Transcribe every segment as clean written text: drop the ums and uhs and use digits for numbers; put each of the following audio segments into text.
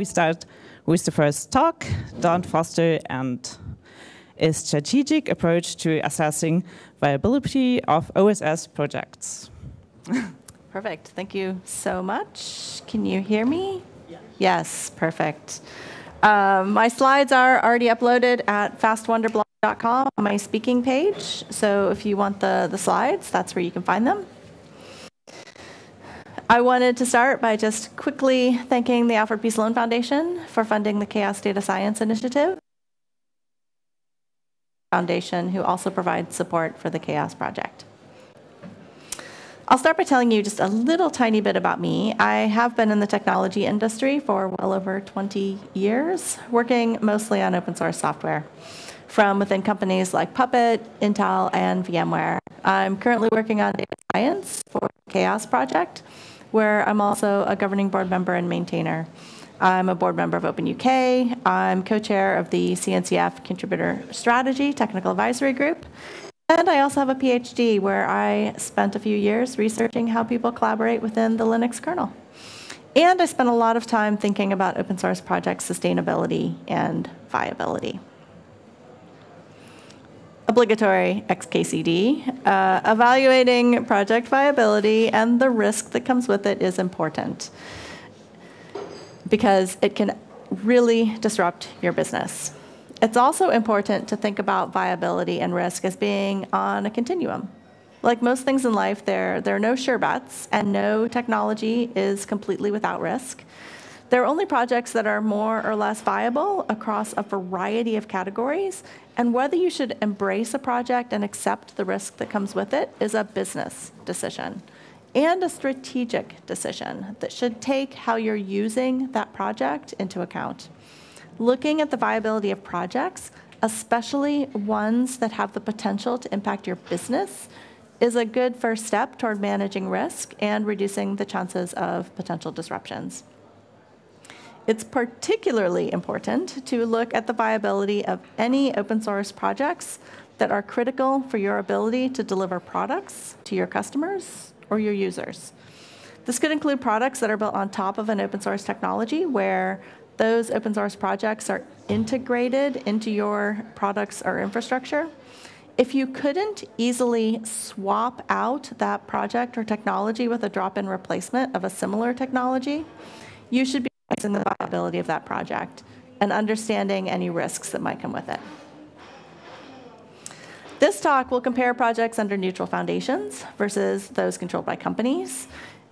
we start with the first talk, Dawn Foster and a strategic approach to assessing viability of OSS projects. Perfect, thank you so much. Can you hear me? Yes, yes, perfect. My slides are already uploaded at fastwonderblog.com on my speaking page. So if you want the slides, that's where you can find them. I wanted to start by just quickly thanking the Alfred P. Sloan Foundation for funding the Chaos Data Science Initiative. Foundation, who also provides support for the Chaos project. I'll start by telling you just a little tiny bit about me. I have been in the technology industry for well over 20 years, working mostly on open source software from within companies like Puppet, Intel, and VMware. I'm currently working on data science for the Chaos project, where I'm also a governing board member and maintainer. I'm a board member of OpenUK. I'm co-chair of the CNCF Contributor Strategy Technical Advisory Group. And I also have a PhD where I spent a few years researching how people collaborate within the Linux kernel. And I spent a lot of time thinking about open source project sustainability and viability. Obligatory XKCD. Evaluating project viability and the risk that comes with it is important, because it can really disrupt your business. It's also important to think about viability and risk as being on a continuum. Like most things in life, there are no sure bets, and no technology is completely without risk. There are only projects that are more or less viable across a variety of categories, and whether you should embrace a project and accept the risk that comes with it is a business decision and a strategic decision that should take how you're using that project into account. Looking at the viability of projects, especially ones that have the potential to impact your business, is a good first step toward managing risk and reducing the chances of potential disruptions. It's particularly important to look at the viability of any open source projects that are critical for your ability to deliver products to your customers or your users. This could include products that are built on top of an open source technology, where those open source projects are integrated into your products or infrastructure. If you couldn't easily swap out that project or technology with a drop-in replacement of a similar technology, you should be assessing the viability of that project and understanding any risks that might come with it. This talk will compare projects under neutral foundations versus those controlled by companies,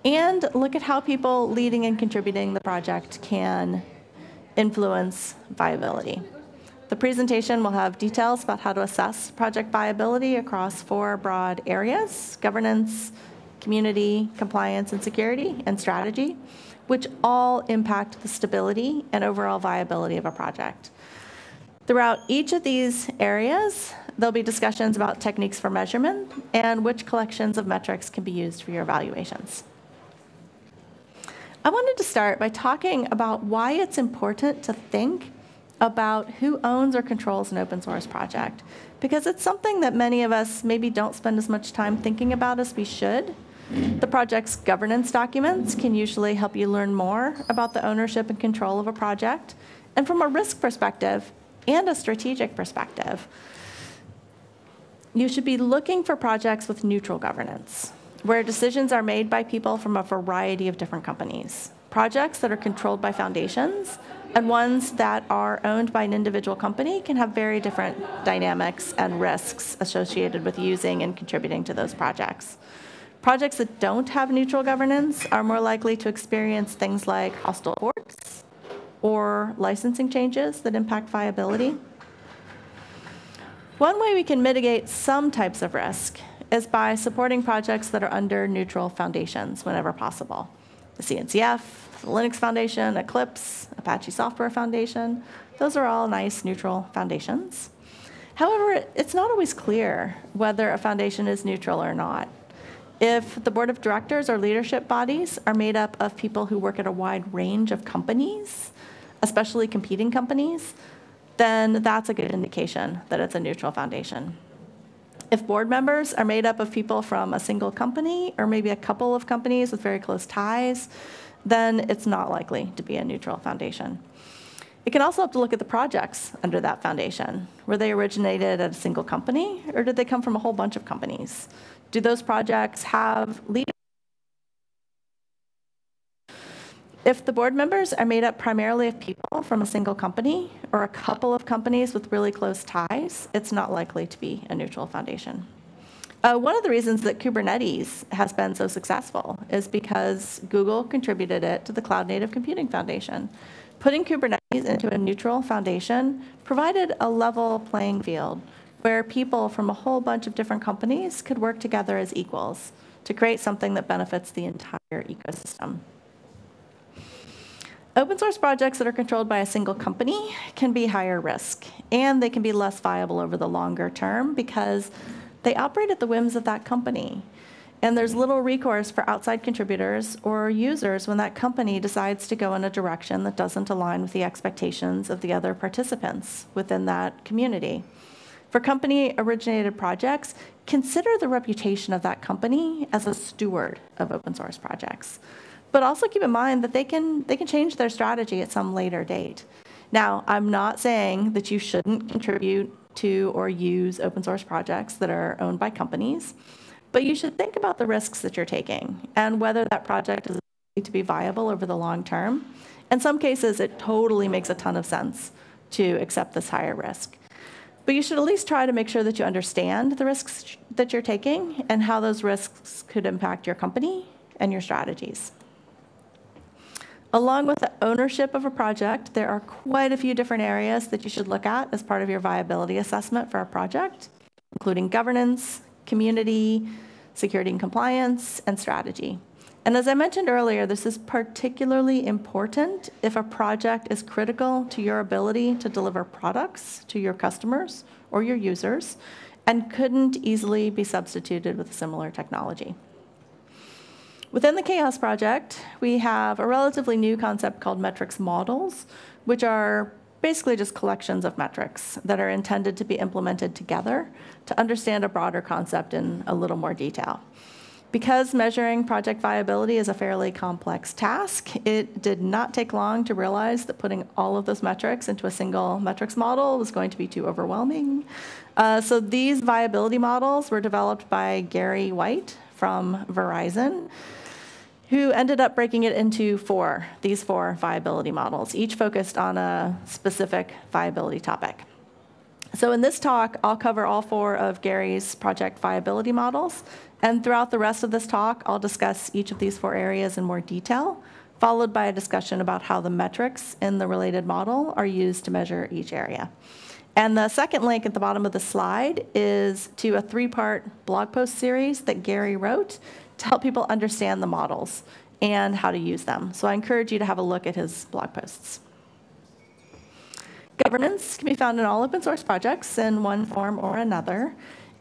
and look at how people leading and contributing the project can influence viability. The presentation will have details about how to assess project viability across four broad areas: governance, community, compliance and security, and strategy, which all impact the stability and overall viability of a project. Throughout each of these areas, there'll be discussions about techniques for measurement and which collections of metrics can be used for your evaluations. I wanted to start by talking about why it's important to think about who owns or controls an open source project, because it's something that many of us maybe don't spend as much time thinking about as we should. The project's governance documents can usually help you learn more about the ownership and control of a project, and from a risk perspective and a strategic perspective. You should be looking for projects with neutral governance, where decisions are made by people from a variety of different companies. Projects that are controlled by foundations and ones that are owned by an individual company can have very different dynamics and risks associated with using and contributing to those projects. Projects that don't have neutral governance are more likely to experience things like hostile forks or licensing changes that impact viability. One way we can mitigate some types of risk is by supporting projects that are under neutral foundations whenever possible. The CNCF, the Linux Foundation, Eclipse, Apache Software Foundation, those are all nice neutral foundations. However, it's not always clear whether a foundation is neutral or not. If the board of directors or leadership bodies are made up of people who work at a wide range of companies, especially competing companies, then that's a good indication that it's a neutral foundation. If board members are made up of people from a single company or maybe a couple of companies with very close ties, then it's not likely to be a neutral foundation. It can also help to look at the projects under that foundation. Were they originated at a single company, or did they come from a whole bunch of companies? Do those projects have leaders? If the board members are made up primarily of people from a single company or a couple of companies with really close ties, it's not likely to be a neutral foundation. One of the reasons that Kubernetes has been so successful is because Google contributed it to the Cloud Native Computing Foundation. Putting Kubernetes into a neutral foundation provided a level playing field where people from a whole bunch of different companies could work together as equals to create something that benefits the entire ecosystem. Open source projects that are controlled by a single company can be higher risk, and they can be less viable over the longer term because they operate at the whims of that company. And there's little recourse for outside contributors or users when that company decides to go in a direction that doesn't align with the expectations of the other participants within that community. For company-originated projects, consider the reputation of that company as a steward of open source projects. But also keep in mind that they can change their strategy at some later date. Now, I'm not saying that you shouldn't contribute to or use open source projects that are owned by companies, but you should think about the risks that you're taking and whether that project is likely to be viable over the long term. In some cases, it totally makes a ton of sense to accept this higher risk. But you should at least try to make sure that you understand the risks that you're taking and how those risks could impact your company and your strategies. Along with the ownership of a project, there are quite a few different areas that you should look at as part of your viability assessment for a project, including governance, community, security and compliance, and strategy. And as I mentioned earlier, this is particularly important if a project is critical to your ability to deliver products to your customers or your users and couldn't easily be substituted with similar technology. Within the Chaos project, we have a relatively new concept called metrics models, which are basically just collections of metrics that are intended to be implemented together to understand a broader concept in a little more detail. Because measuring project viability is a fairly complex task, it did not take long to realize that putting all of those metrics into a single metrics model was going to be too overwhelming. So these viability models were developed by Gary White from Verizon, who ended up breaking it into these four viability models, each focused on a specific viability topic. So in this talk, I'll cover all four of Gary's project viability models, and throughout the rest of this talk, I'll discuss each of these four areas in more detail, followed by a discussion about how the metrics in the related model are used to measure each area. And the second link at the bottom of the slide is to a three-part blog post series that Gary wrote to help people understand the models and how to use them. So I encourage you to have a look at his blog posts. Governance can be found in all open source projects in one form or another,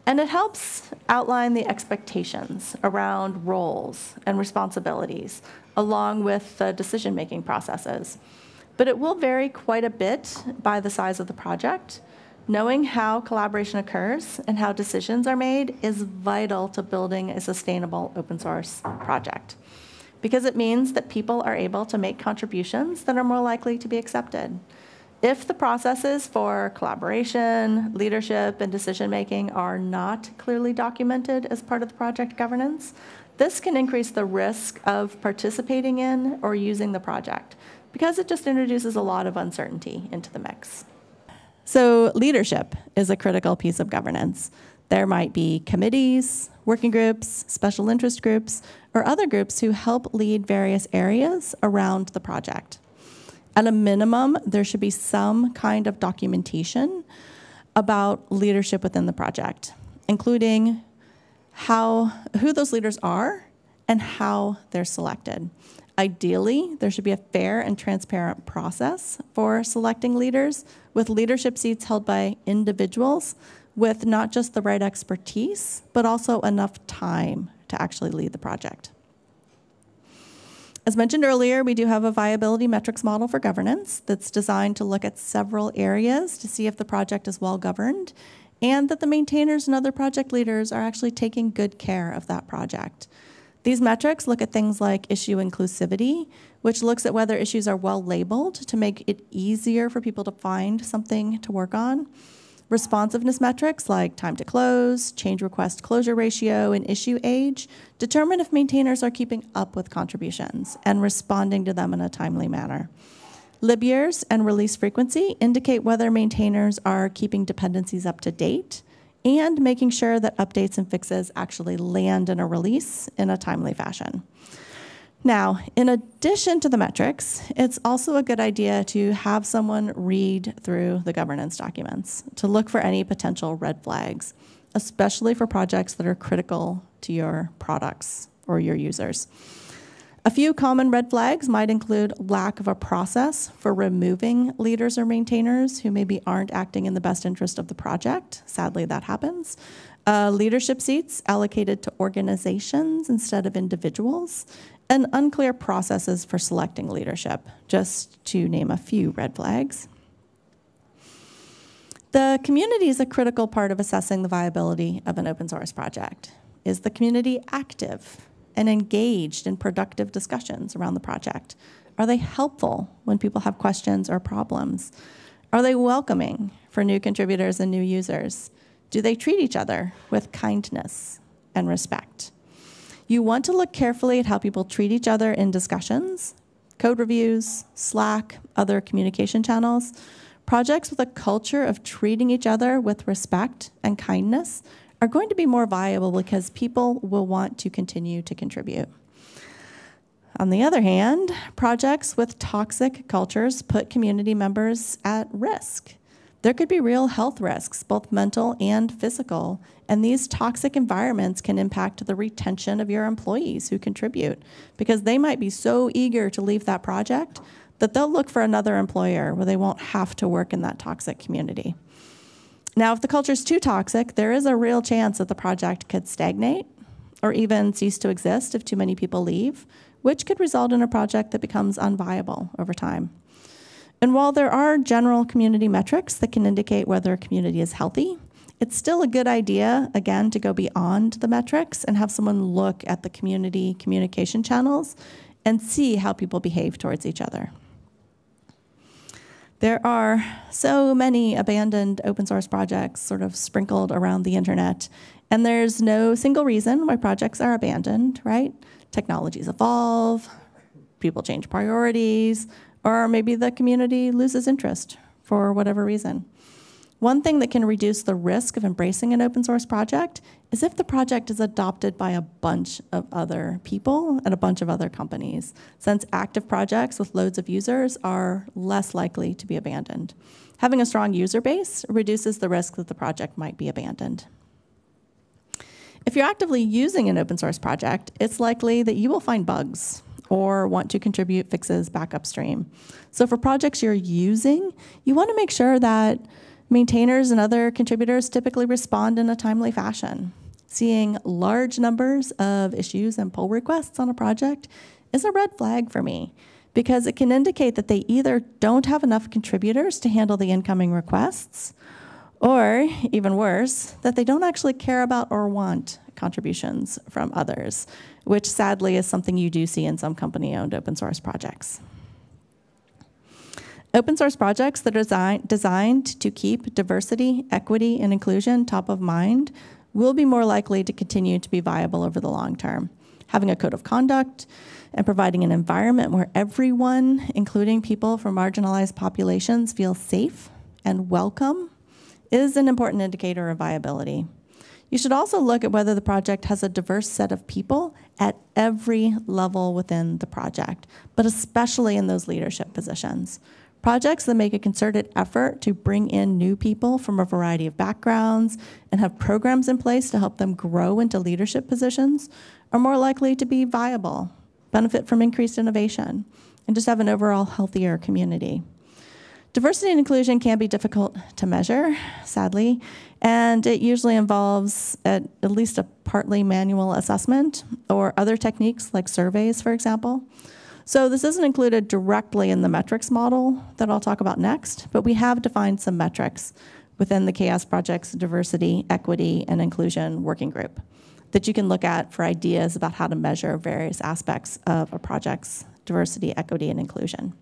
and it helps outline the expectations around roles and responsibilities, along with the decision-making processes. But it will vary quite a bit by the size of the project. Knowing how collaboration occurs and how decisions are made is vital to building a sustainable open source project, because it means that people are able to make contributions that are more likely to be accepted. If the processes for collaboration, leadership, and decision-making are not clearly documented as part of the project governance, this can increase the risk of participating in or using the project, because it just introduces a lot of uncertainty into the mix. So leadership is a critical piece of governance. There might be committees, working groups, special interest groups, or other groups who help lead various areas around the project. At a minimum, there should be some kind of documentation about leadership within the project, including who those leaders are and how they're selected. Ideally, there should be a fair and transparent process for selecting leaders, with leadership seats held by individuals with not just the right expertise, but also enough time to actually lead the project. As mentioned earlier, we do have a viability metrics model for governance that's designed to look at several areas to see if the project is well governed and that the maintainers and other project leaders are actually taking good care of that project. These metrics look at things like issue inclusivity, which looks at whether issues are well labeled to make it easier for people to find something to work on. Responsiveness metrics like time to close, change request closure ratio, and issue age determine if maintainers are keeping up with contributions and responding to them in a timely manner. Lib years and release frequency indicate whether maintainers are keeping dependencies up to date and making sure that updates and fixes actually land in a release in a timely fashion. Now, in addition to the metrics, it's also a good idea to have someone read through the governance documents to look for any potential red flags, especially for projects that are critical to your products or your users. A few common red flags might include lack of a process for removing leaders or maintainers who maybe aren't acting in the best interest of the project. Sadly, that happens. Leadership seats allocated to organizations instead of individuals, and unclear processes for selecting leadership, just to name a few red flags. The community is a critical part of assessing the viability of an open source project. Is the community active and engaged in productive discussions around the project? Are they helpful when people have questions or problems? Are they welcoming for new contributors and new users? Do they treat each other with kindness and respect? You want to look carefully at how people treat each other in discussions, code reviews, Slack, other communication channels. Projects with a culture of treating each other with respect and kindness are going to be more viable because people will want to continue to contribute. On the other hand, projects with toxic cultures put community members at risk. There could be real health risks, both mental and physical, and these toxic environments can impact the retention of your employees who contribute, because they might be so eager to leave that project that they'll look for another employer where they won't have to work in that toxic community. Now, if the culture is too toxic, there is a real chance that the project could stagnate or even cease to exist if too many people leave, which could result in a project that becomes unviable over time. And while there are general community metrics that can indicate whether a community is healthy, it's still a good idea, again, to go beyond the metrics and have someone look at the community communication channels and see how people behave towards each other. There are so many abandoned open source projects sort of sprinkled around the internet, and there's no single reason why projects are abandoned, right? Technologies evolve, people change priorities, or maybe the community loses interest for whatever reason. One thing that can reduce the risk of embracing an open source project is if the project is adopted by a bunch of other people and a bunch of other companies, since active projects with loads of users are less likely to be abandoned. Having a strong user base reduces the risk that the project might be abandoned. If you're actively using an open source project, it's likely that you will find bugs or want to contribute fixes back upstream. So for projects you're using, you want to make sure that maintainers and other contributors typically respond in a timely fashion. Seeing large numbers of issues and pull requests on a project is a red flag for me, because it can indicate that they either don't have enough contributors to handle the incoming requests, or even worse, that they don't actually care about or want contributions from others, which sadly is something you do see in some company-owned open source projects. Open source projects that are designed to keep diversity, equity, and inclusion top of mind will be more likely to continue to be viable over the long term. Having a code of conduct and providing an environment where everyone, including people from marginalized populations, feel safe and welcome is an important indicator of viability. You should also look at whether the project has a diverse set of people at every level within the project, but especially in those leadership positions. Projects that make a concerted effort to bring in new people from a variety of backgrounds and have programs in place to help them grow into leadership positions are more likely to be viable, benefit from increased innovation, and just have an overall healthier community. Diversity and inclusion can be difficult to measure, sadly, and it usually involves at least a partly manual assessment or other techniques like surveys, for example. So this isn't included directly in the metrics model that I'll talk about next, but we have defined some metrics within the CHAOSS Project's Diversity, Equity, and Inclusion Working Group. that you can look at for ideas about how to measure various aspects of a project's diversity, equity, and inclusion.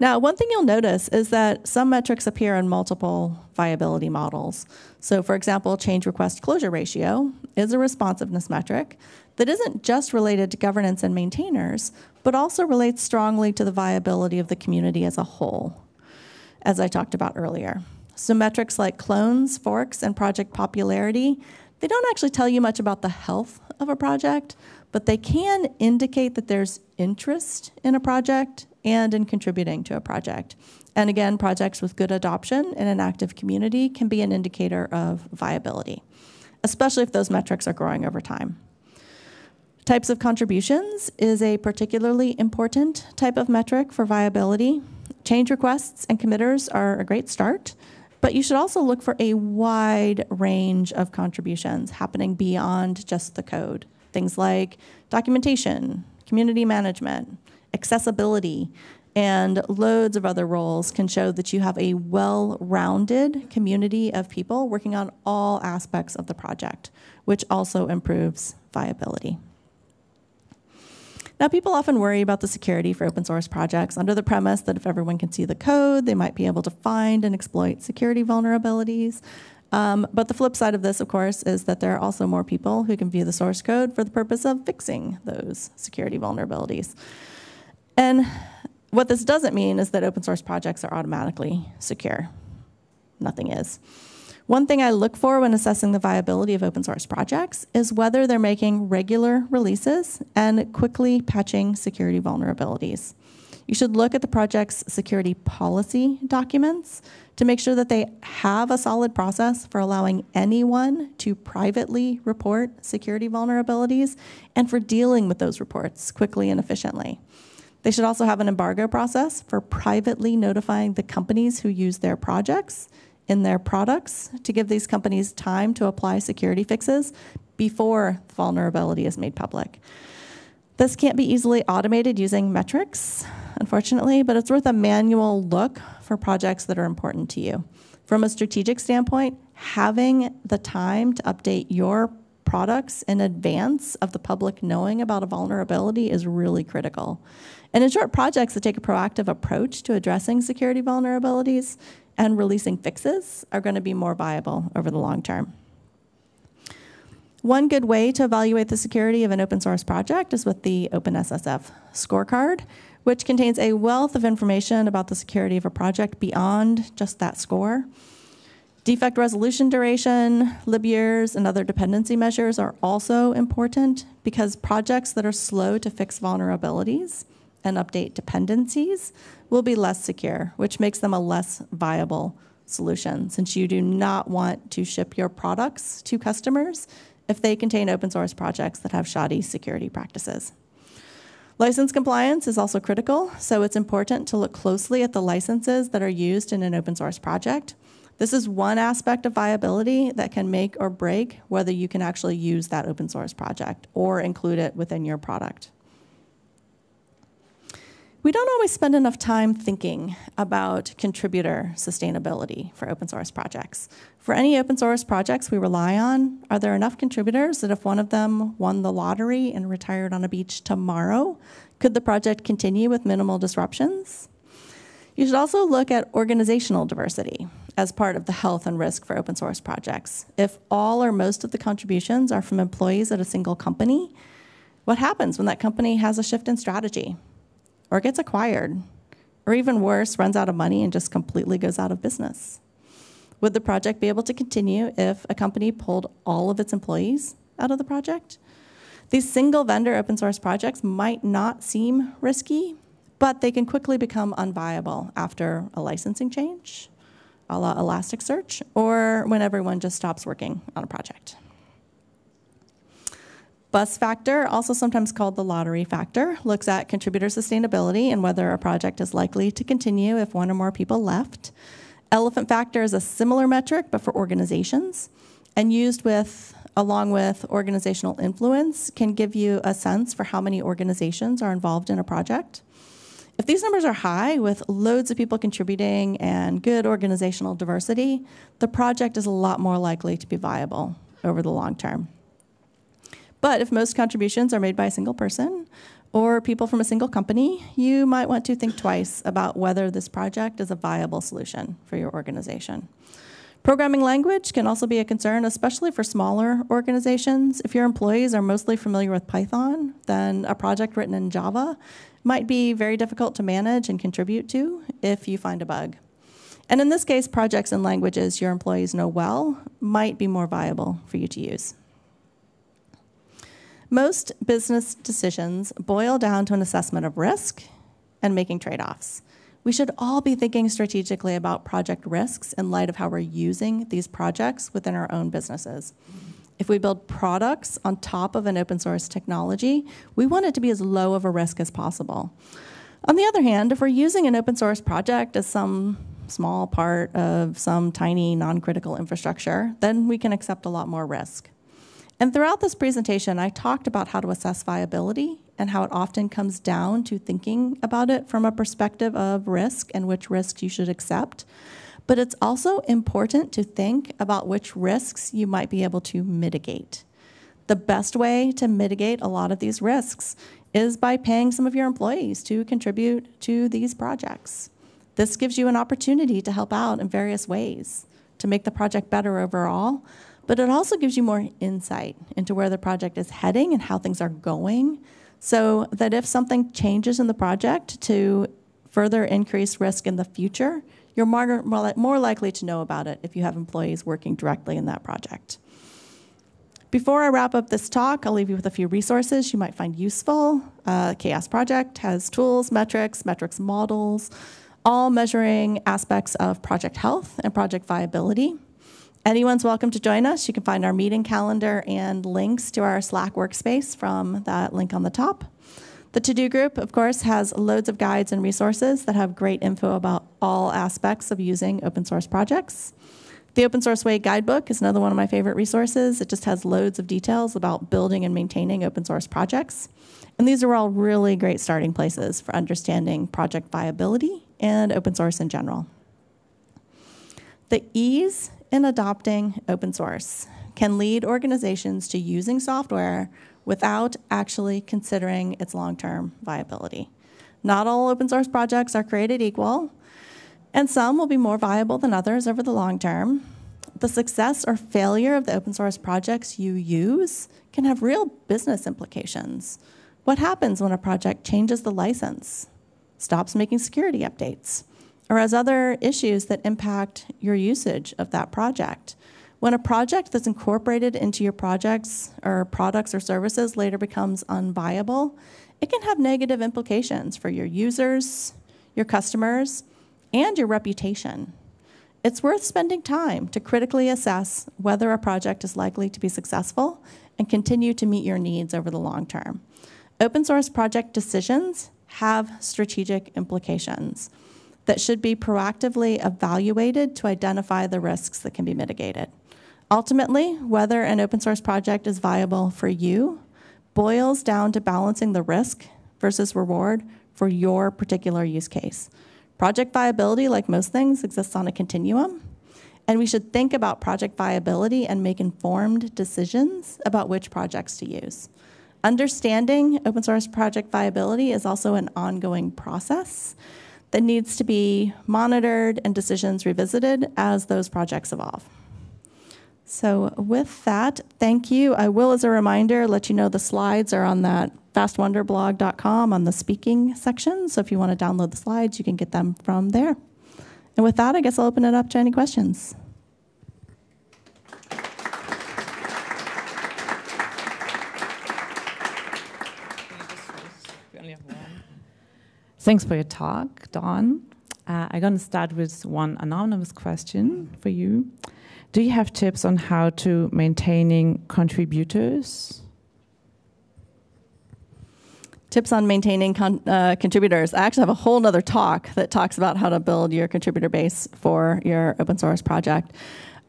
Now, one thing you'll notice is that some metrics appear in multiple viability models. So for example, change request closure ratio is a responsiveness metric that isn't just related to governance and maintainers, but also relates strongly to the viability of the community as a whole, as I talked about earlier. So metrics like clones, forks, and project popularity, they don't actually tell you much about the health of a project, but they can indicate that there's interest in a project and in contributing to a project. And again, projects with good adoption in an active community can be an indicator of viability, especially if those metrics are growing over time. Types of contributions is a particularly important type of metric for viability. Change requests and committers are a great start, but you should also look for a wide range of contributions happening beyond just the code. Things like documentation, community management, accessibility, and loads of other roles can show that you have a well-rounded community of people working on all aspects of the project, which also improves viability. Now, people often worry about the security for open source projects under the premise that if everyone can see the code, they might be able to find and exploit security vulnerabilities. But the flip side of this, of course, is that there are also more people who can view the source code for the purpose of fixing those security vulnerabilities. And what this doesn't mean is that open source projects are automatically secure. Nothing is. One thing I look for when assessing the viability of open source projects is whether they're making regular releases and quickly patching security vulnerabilities. You should look at the project's security policy documents to make sure that they have a solid process for allowing anyone to privately report security vulnerabilities and for dealing with those reports quickly and efficiently. They should also have an embargo process for privately notifying the companies who use their projects in their products to give these companies time to apply security fixes before the vulnerability is made public. This can't be easily automated using metrics, unfortunately, but it's worth a manual look for projects that are important to you. From a strategic standpoint, having the time to update your products in advance of the public knowing about a vulnerability is really critical. And in short, projects that take a proactive approach to addressing security vulnerabilities and releasing fixes are going to be more viable over the long term. One good way to evaluate the security of an open source project is with the OpenSSF scorecard, which contains a wealth of information about the security of a project beyond just that score. Defect resolution duration, lib years, and other dependency measures are also important because projects that are slow to fix vulnerabilities and update dependencies will be less secure, which makes them a less viable solution, since you do not want to ship your products to customers if they contain open source projects that have shoddy security practices. License compliance is also critical, so it's important to look closely at the licenses that are used in an open source project. This is one aspect of viability that can make or break whether you can actually use that open source project or include it within your product. We don't always spend enough time thinking about contributor sustainability for open source projects. For any open source projects we rely on, are there enough contributors that if one of them won the lottery and retired on a beach tomorrow, could the project continue with minimal disruptions? You should also look at organizational diversity as part of the health and risk for open source projects. If all or most of the contributions are from employees at a single company, what happens when that company has a shift in strategy, or gets acquired, or even worse, runs out of money and just completely goes out of business? Would the project be able to continue if a company pulled all of its employees out of the project? These single vendor open source projects might not seem risky, but they can quickly become unviable after a licensing change, a la Elasticsearch, or when everyone just stops working on a project. Bus factor, also sometimes called the lottery factor, looks at contributor sustainability and whether a project is likely to continue if one or more people left. Elephant factor is a similar metric, but for organizations, and used with, along with organizational influence, can give you a sense for how many organizations are involved in a project. If these numbers are high, with loads of people contributing and good organizational diversity, the project is a lot more likely to be viable over the long term. But if most contributions are made by a single person or people from a single company, you might want to think twice about whether this project is a viable solution for your organization. Programming language can also be a concern, especially for smaller organizations. If your employees are mostly familiar with Python, then a project written in Java might be very difficult to manage and contribute to if you find a bug. And in this case, projects and languages your employees know well might be more viable for you to use. Most business decisions boil down to an assessment of risk and making trade-offs. We should all be thinking strategically about project risks in light of how we're using these projects within our own businesses. If we build products on top of an open source technology, we want it to be as low of a risk as possible. On the other hand, if we're using an open source project as some small part of some tiny non-critical infrastructure, then we can accept a lot more risk. And throughout this presentation, I talked about how to assess viability and how it often comes down to thinking about it from a perspective of risk and which risks you should accept. But it's also important to think about which risks you might be able to mitigate. The best way to mitigate a lot of these risks is by paying some of your employees to contribute to these projects. This gives you an opportunity to help out in various ways to make the project better overall, but it also gives you more insight into where the project is heading and how things are going, so that if something changes in the project to further increase risk in the future, you're more likely to know about it if you have employees working directly in that project. Before I wrap up this talk, I'll leave you with a few resources you might find useful. CHAOSS Project has tools, metrics models, all measuring aspects of project health and project viability. Anyone's welcome to join us. You can find our meeting calendar and links to our Slack workspace from that link on the top. The To Do group, of course, has loads of guides and resources that have great info about all aspects of using open source projects. The Open Source Way Guidebook is another one of my favorite resources. It just has loads of details about building and maintaining open source projects. And these are all really great starting places for understanding project viability and open source in general. The ease in adopting open source can lead organizations to using software without actually considering its long-term viability. Not all open source projects are created equal, and some will be more viable than others over the long term. The success or failure of the open source projects you use can have real business implications. What happens when a project changes the license, stops making security updates, or has other issues that impact your usage of that project? When a project that's incorporated into your projects or products or services later becomes unviable, it can have negative implications for your users, your customers, and your reputation. It's worth spending time to critically assess whether a project is likely to be successful and continue to meet your needs over the long term. Open source project decisions have strategic implications that should be proactively evaluated to identify the risks that can be mitigated. Ultimately, whether an open source project is viable for you boils down to balancing the risk versus reward for your particular use case. Project viability, like most things, exists on a continuum, and we should think about project viability and make informed decisions about which projects to use. Understanding open source project viability is also an ongoing process that needs to be monitored and decisions revisited as those projects evolve. So with that, thank you. I will, as a reminder, let you know the slides are on that fastwonderblog.com on the speaking section. So if you want to download the slides, you can get them from there. And with that, I guess I'll open it up to any questions. Thanks for your talk, Dawn. I'm going to start with one anonymous question for you. Do you have tips on how to maintaining contributors? Tips on maintaining contributors. I actually have a whole nother talk that talks about how to build your contributor base for your open source project.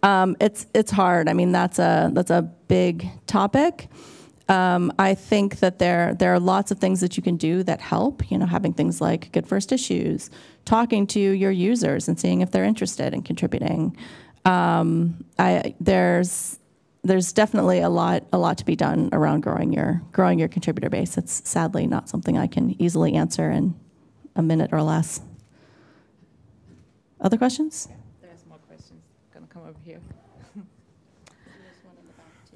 It's hard. I mean, that's a big topic. I think that there are lots of things that you can do that help, you know, having things like good first issues, talking to your users and seeing if they're interested in contributing. there's definitely a lot to be done around growing your contributor base. It's sadly not something I can easily answer in a minute or less. Other questions? There's more questions. I'm gonna come over here. There's one in the back too.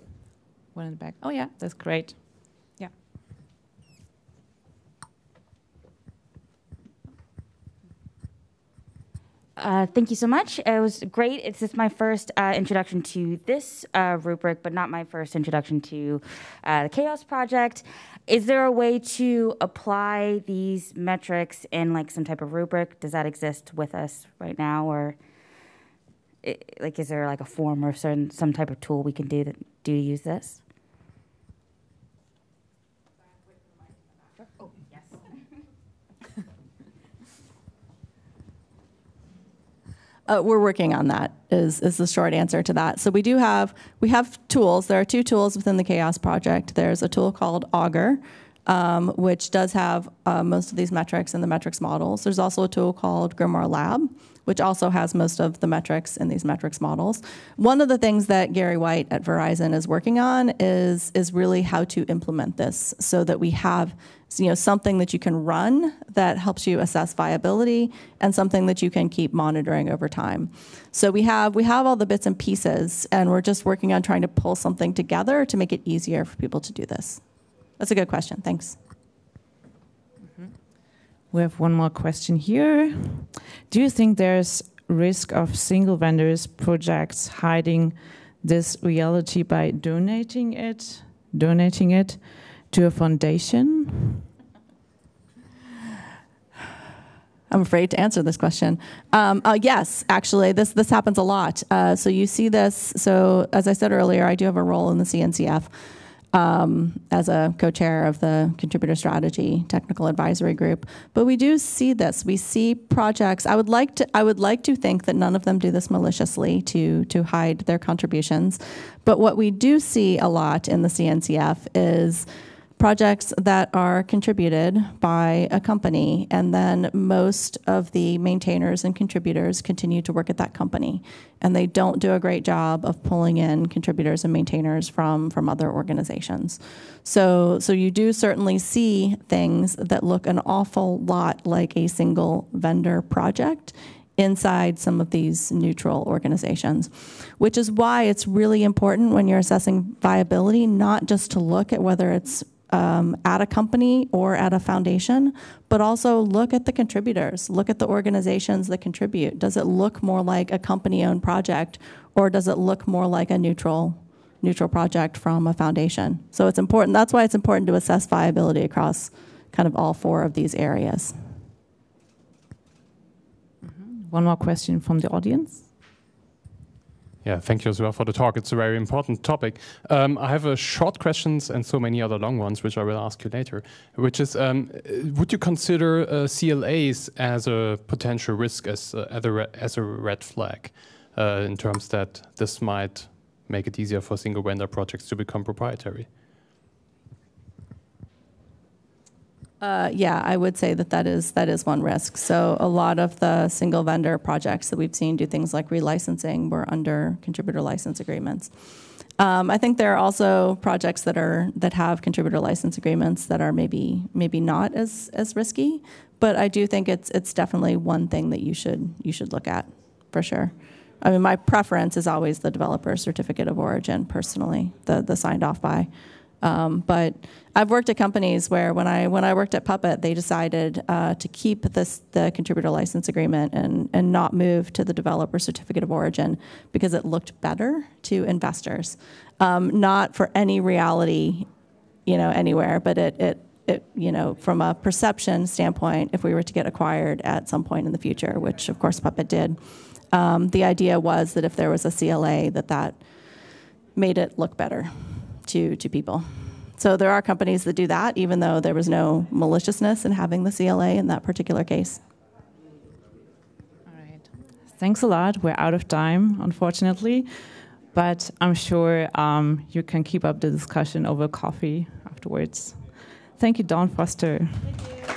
One in the back. Oh yeah, that's great. Yeah. Thank you so much. It was great. It's just my first introduction to this rubric, but not my first introduction to the CHAOSS project. Is there a way to apply these metrics in like some type of rubric? Does that exist with us right now, or like is there like a form or some type of tool we can do to use this? Oh, yes. We're working on that. Is the short answer to that. So we have tools. There are two tools within the CHAOSS project. There's a tool called Augur, which does have most of these metrics and the metrics models. There's also a tool called Grimoire Lab, which also has most of the metrics in these metrics models. One of the things that Gary White at Verizon is working on is really how to implement this so that we have something that you can run that helps you assess viability and something that you can keep monitoring over time. So we have all the bits and pieces, and we're just working on trying to pull something together to make it easier for people to do this. That's a good question. Thanks. Mm-hmm. We have one more question here. Do you think there's risk of single vendors projects hiding this reality by donating it to a foundation? I'm afraid to answer this question. Yes, actually, this happens a lot. So you see this. So as I said earlier, I do have a role in the CNCF. As a co-chair of the Contributor Strategy Technical Advisory Group, but we do see this. We see projects. I would like to think that none of them do this maliciously to hide their contributions, but what we do see a lot in the CNCF is projects that are contributed by a company, and then most of the maintainers and contributors continue to work at that company, and they don't do a great job of pulling in contributors and maintainers from other organizations. So you do certainly see things that look an awful lot like a single vendor project inside some of these neutral organizations, which is why it's really important when you're assessing viability not just to look at whether it's at a company or at a foundation, but also look at the contributors, look at the organizations that contribute. Does it look more like a company-owned project, or does it look more like a neutral project from a foundation? So it's important. That's why it's important to assess viability across kind of all four of these areas. Mm-hmm. One more question from the audience. Yeah, thank you as well for the talk. It's a very important topic. I have a short questions and so many other long ones, which I will ask you later, which is, would you consider CLAs as a potential risk, as a red flag, in terms that this might make it easier for single vendor projects to become proprietary? Yeah, I would say that is one risk. So a lot of the single vendor projects that we've seen do things like relicensing were under contributor license agreements. I think there are also projects that have contributor license agreements that are maybe not as risky, but I do think it's definitely one thing that you should look at for sure. I mean, my preference is always the Developer Certificate of Origin personally, the signed off by. But I've worked at companies where when I worked at Puppet, they decided to keep the contributor license agreement and not move to the Developer Certificate of Origin because it looked better to investors. Not for any reality, anywhere, but it from a perception standpoint, if we were to get acquired at some point in the future, which of course Puppet did, the idea was that if there was a CLA, that made it look better to people. So there are companies that do that, even though there was no maliciousness in having the CLA in that particular case. All right. Thanks a lot. We're out of time, unfortunately, but I'm sure you can keep up the discussion over coffee afterwards. Thank you, Dawn Foster. Thank you.